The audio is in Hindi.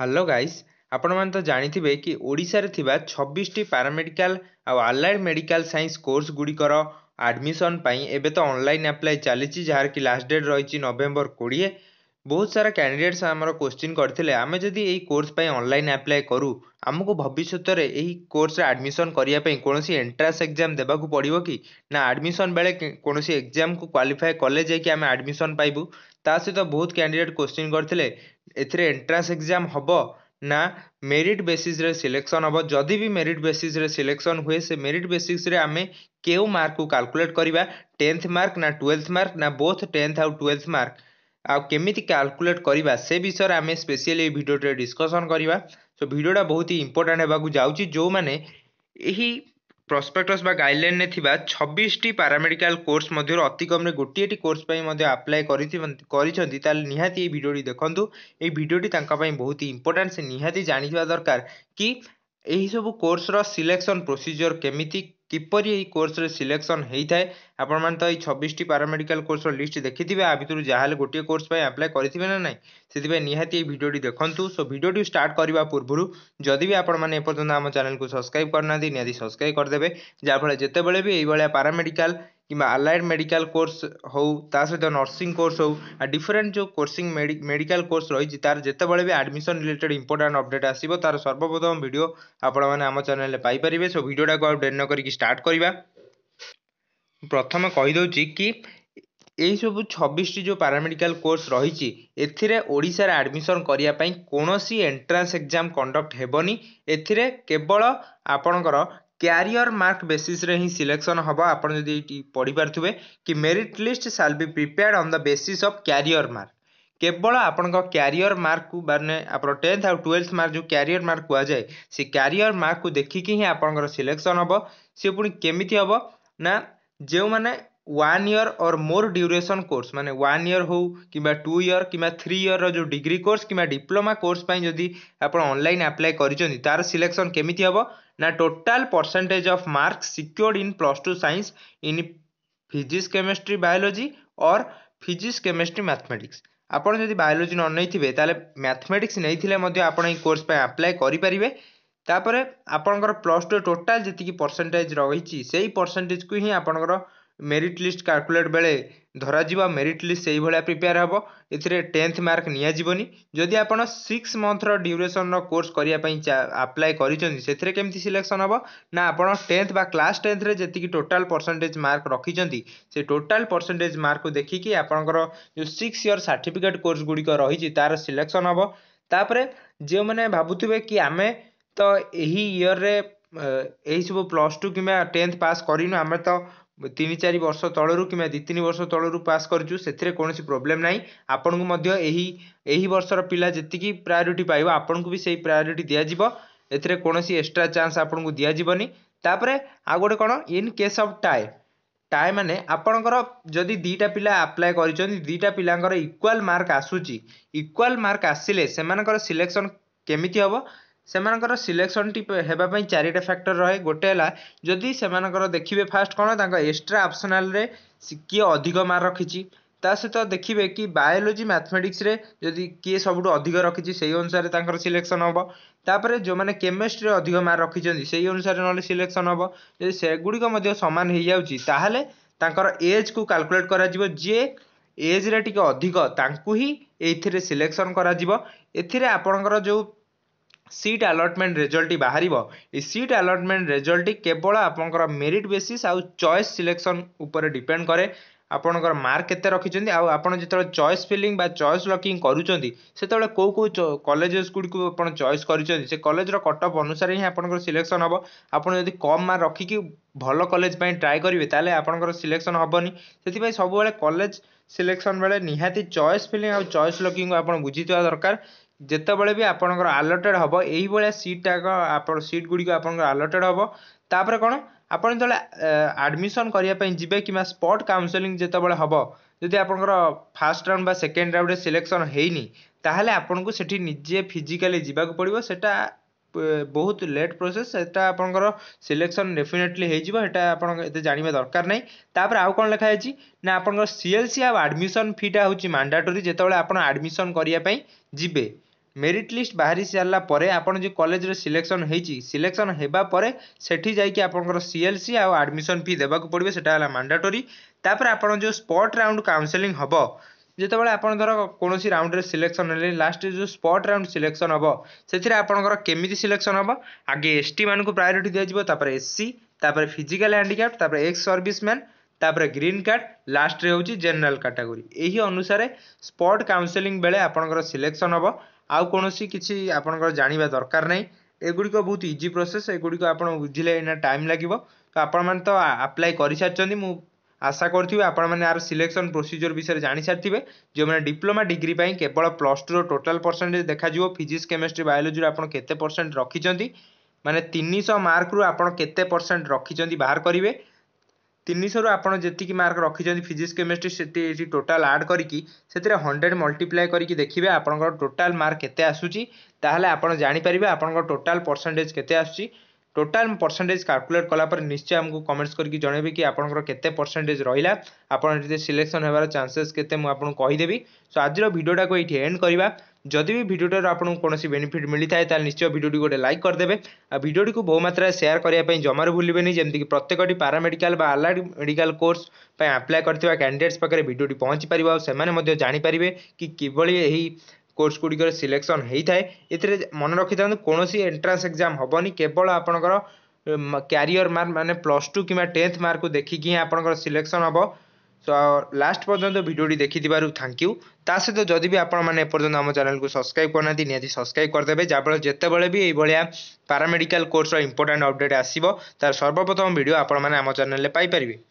हेलो गाइस आपण मैंने तो जानी कि ओडिशा रे थिबा 26 टी पारामेडिकल और अलाइड मेडिकल साइंस कोर्स गुड़िकर आडमिशन एबे तो ऑनलाइन अप्लाई चली जार कि लास्ट डेट रही नवेम्बर 20। बहुत सारा कैंडिडेट्स आमर क्वेश्चन करते आम जदि यही कोर्स ऑनलाइन अप्लाई करूँ आमको भविष्य में यही कोर्स आडमिशन करने कौन एंट्रांस एग्जाम देवाक पड़ो कि ना आडमिशन बेले कौन एग्जाम को क्वालिफाई कले जाकि आम आडमिशन पाइबू। ता सहित बहुत कैंडिडेट क्वेश्चन करते एथिरे एंट्रांस एग्जाम हबो ना मेरिट बेसिस रे सिलेक्शन हबो। जदि भी मेरिट बेसिस रे सिलेक्शन हुए से मेरिट बेसिस रे आमे केउ मार्क को कैलकुलेट करबा 10th मार्क ना 12th मार्क ना बोथ 10th आउ 12th मार्क आ केमिति कैलकुलेट करबा से विषय रे आमे स्पेशली वीडियो रे डिस्कशन करबा। सो वीडियो डा बहुत ही इंपोर्टेंट हेबाकू जाउची जो माने एही प्रोस्पेक्टस बा गाइडलाइन ने थिबा 26 टी पारामेडिकल कोर्स मध्य अति कम रे गोटे कोर्स पई मध्य अप्लाई करिसथि ताले निहाती ए वीडियो देखंतु। ए वीडियो तांका पई बहुत ही इंपोर्टेंट से निहाती जानिबा दरकार कि एही सब कोर्स रो सिलेक्शन प्रोसीजर केमिति किपरि ए कोर्स रे सिलेक्शन हेई थाए। आपण मान तो ए 26 टी पारामेडिकल कोर्स रो लिस्ट देखिथिबे आ भितरु जाहाले गोटे कोर्स पई अप्लाई करिथिबे ना नाही सेति पई निहाती ए वीडियो देखंतु। सो वीडियो स्टार्ट करबा पूर्वरु जदि भी आपण माने ए पर्यंत हम चैनल को सब्सक्राइब करना निहाती सब्सक्राइब कर देबे जार फल जेते बेले भी एई बळा पारामेडिकल किंवा अलाइड मेडिकल कोर्स हो ता सहित नर्सिंग कोर्स हो डिफरेंट जो कोर्सिंग मेडिकल कोर्स रही तार जिते बड़े भी एडमिशन रिलेटेड इंपोर्टेंट अपडेट आसीबो तार सर्वप्रथम वीडियो आपण माने आम चैनल पाई परिबे। सो वीडियोटा को डेट न करके स्टार्ट करबा। प्रथम कहि दउची कि यही सब 26 टी जो पारामेडिकल कोर्स रही एथिरे ओडिशा एडमिशन करिया पई कोनोसी एंट्रांस एग्जाम कंडक्ट हेबनी। एथिरे केवल आपणकर कैरियर मार्क बेसिस रे ही सिलेक्शन हबो। आपण जदी पढ़ी पारथुबे कि merit list shall be prepared on the basis of career mark. केवल आपण को कैरियर मार्क को माने आपरो 10th और 12th मार्क जो कैरियर मार्क हुआ जाए से कैरियर मार्क को देखि कि ही आपण सिलेक्शन हबो। से पुनी केमिति हबो ना जे माने 1 year or more duration course माने 1 ईयर हो किबा 2 ईयर किबा 3 ईयर रो जो डिग्री कोर्स किबा डिप्लोमा कोर्स पई जदी आपण ऑनलाइन अप्लाई करिसन तार सिलेक्शन केमिति हबो ना total percentage of marks secured in plus two science in physics chemistry biology और फिजिक्स केमिस्ट्री मैथमेटिक्स। आपड़ जब बायोलॉजी न नहीं थे ताले मैथमेटिक्स नहीं आप कोर्स अप्लाई करें। तापर आपणकर प्लस टू टोटाल जी परसेंटेज रही से परसेंटेज को ही आपणकर मेरिट लिस्ट कैलकुलेट बेले धराजिबा मेरिट लिस्ट से भाया प्रिपेयर हम। ए 10th मार्क नियाजिबनी। जदि आपण 6 मंथ रो ड्यूरेशन रो कोर्स करिया पई अप्लाई करिसन सेथरे केमति सिलेक्शन हबो ना आपण 10th बा क्लास 10th रे जेति कि टोटल परसेंटेज मार्क रखिजंती से टोटल परसेंटेज मार्क को देखि कि आपनकर जो 6 ईयर सर्टिफिकेट कोर्स गुडी को रही तार सिलेक्शन हबो। तापरे जे माने भाबुथिबे कि आमे तो एही ईयर रे एही सब प्लस 2 कि 10th पास करिनु आमे तो 3-4 वर्ष तलू कि 2-3 वर्ष तलू पास करूँ से कौन प्रोब्लेम ना आपण को बर्षर पिला जी प्रायोरीट पाइब आपण को भी सही प्रायोरीट दिज्वे कौन एक्सट्रा चान्स आपण को दिज्वन। तापर आ गोटे कौन in case of tie tie मैंने आपणकर जदि दीटा पिला अप्लाई कर दीटा पिलांकर इक्वाल मार्क आसूची इक्वाल मार्क आसिले सेमानकर सिलेक्शन केमिति हबो। सेमानकर सिलेक्शन टी हेबा पई चारिटा फैक्टर रहे। गोटे है जदि सेमानकर देखिबे फास्ट कौन तांका एक्स्ट्रा ऑप्शनल रे किए अधिक मार्क रखिची ता सहित देखिबे कि बायोलॉजी मैथमेटिक्स रे जदि किए सबुठू अधिक रखिची सेही अनुसार तांकर सिलेक्शन हबो। तापर जो माने केमिस्ट्री रे अधिक मार्क रखिचंदी सेही अनुसार नले सिलेक्शन हबो। जे सेगुडी को मध्ये समान हे जाउची ताहाले तांकर एज को कैलकुलेट करा जिवो जे एज रे टिके अधिक तांकु ही एथिरे सिलेक्शन करा जिवो। एथिरे आपणकर जो सीट अलॉटमेंट रिजल्ट बाहर ये सीट अलॉटमेंट रिजल्ट केवल आपंकर मेरिट बेसिस आउ चॉइस सिलेक्शन ऊपर डिपेंड करे आपंकर मार्क केते रखिचंदी आउ आपण जेतळे चॉइस फिलिंग बा चॉइस लॉकिंग करूचंदी सेतळे को कॉलेजेस गुडी को आपण चॉइस करूचंदी से कॉलेज रो कट ऑफ अनुसार ही आपंकर सिलेक्शन हबो। आपण यदि कम मार्क रखिकी भलो कॉलेज पई ट्राई करिवे ताले आपंकर सिलेक्शन हबनी। सेति पई सब बेले कॉलेज सिलेक्शन बेले निहाती चॉइस फिलिंग आउ चॉइस लॉकिंग आपण बुझितवा दरकार। जितेबाला भी आपणकर आलोटेड हम यही सीटाक सीट गुड़ी आपणकर आलोटेड हम। तापर कौन आपड़ जो आडमिशन करने जब कि स्पॉट काउंसलिंग जितेबाला हम जदि आपणकर फास्ट राउंड बा सेकेंड राउंड सिलेक्शन होनी ताहले आपन को सेठी निजे फिजिकली जीवाक पड़ो सेटा बहुत लेट प्रोसेस सेटा आपणकर सिलेक्शन डेफिनेटली होटा आपत जाना दरकार ना। तापर आउ कौन लिखाई ना आपणकर सीएलसी आडमिशन फीटा हूँ मैंडेटरी जितेबाला आपड़ आडमिशन करने जी मेरिट लिस्ट बाहरी सारा पर आपन जो कॉलेज रे सिलेक्शन होईची सिलेक्शन हेबा परे सेठी जाई कि आपनकर सीएलसी आ एडमिशन फी देबा को पड़बे सेटा हला मैंडेटरी। तापर आपन जो स्पॉट राउंड काउंसलिंग हबो जेतेबेला आपन धर कोनोसी राउंड रे सिलेक्शन हेले लास्ट जो स्पॉट राउंड सिलेक्शन हबो सेथिरे आपनकर केमिति सिलेक्शन हबो आगे एसटी मान को प्रायोरिटी दिया जिवो तापर एससी तापर फिजिकल हैंडिकैप तापर एक्स सर्विसमैन तापर ग्रीन कार्ड लास्ट रे होची जनरल कैटेगरी। एही अनुसार स्पॉट काउंसलिंग बेले आपनकर सिलेक्शन हबो आउ कोनोसी किछि आपनकर जानिबा दरकार नै एगुडी को बहुत इजी प्रोसेस एगुडी को आपण बुझिले एना टाइम लागिवो तो आपण मन तो अप्लाई करि सारचंदी मु आशा करथिबे आपण माने आर सिलेक्शन प्रोसीजर विषय जानि सारथिबे जो माने डिप्लोमा डिग्री पई केवल प्लस 2 रो टोटल परसेंटेज देखा जिवो फिजिक्स केमिस्ट्री बायोलॉजी रो आपण केते परसेंट रखिचंदी माने 300 मार्क रो आपण केते परसेंट रखिचंदी बाहर करिवे 300 रो आपण जेतिकी मार्क रखिचंदी फिजिक्स केमिस्ट्री सेति टोटल ऐड करकी सेतिरे 100 मल्टीप्लाई करकी देखिबे आपण टोटल मार्क केते आसुची ताहाले आपण जानि परिबे आपण टोटल परसेंटेज केते आसुची। टोटल परसेंटेज कैलकुलेट कला पर निश्चय हमको कमेंट्स करके जणेबे कि आपनकर केते परसेंटेज रहिला आपन जे सिलेक्शन हेबार चांसेस केते मु आपन कहि देबी। सो आज रो वीडियोटा को एठी एंड करबा जदि भी वीडियोटा आपन कोनोसी बेनिफिट मिलिथाय त निश्चय वीडियोटी गोटे लाइक कर देबे आ वीडियोटी को बहु मात्रा शेयर करिया पई जमार भूलिबेनी जेमति कि प्रत्येकटी पैरामेडिकल बा अलाइड मेडिकल कोर्स पई अप्लाई करथिबा कैंडिडेट्स पाकरे वीडियोटी पहुंची परिबा से माने मध्ये जानि परिबे कि किबळी एही कोर्स गुड़िकर सिलेक्शन होता है। ये मन रखि था कौन एंट्रांस एग्जाम हेनी केवल आपंकर क्यारियर मार्क माने प्लस टू कि टेन्थ मार्क को देखिक ही आपंकर सिलेक्शन हे। सो लास्ट पर्यंत भिडियोटी देखी थैंक यू। ता सहित जदि भी आपंत आम चैनल को सब्सक्राइब करना निहाती सब्सक्राइब करदे जहाँ जितेबाला भी ये पारामेडिकल कोर्स इंपोर्टेंट अपडेट आसो तार सर्वप्रथम भिडियो आपने आम चैनल में पाइपर।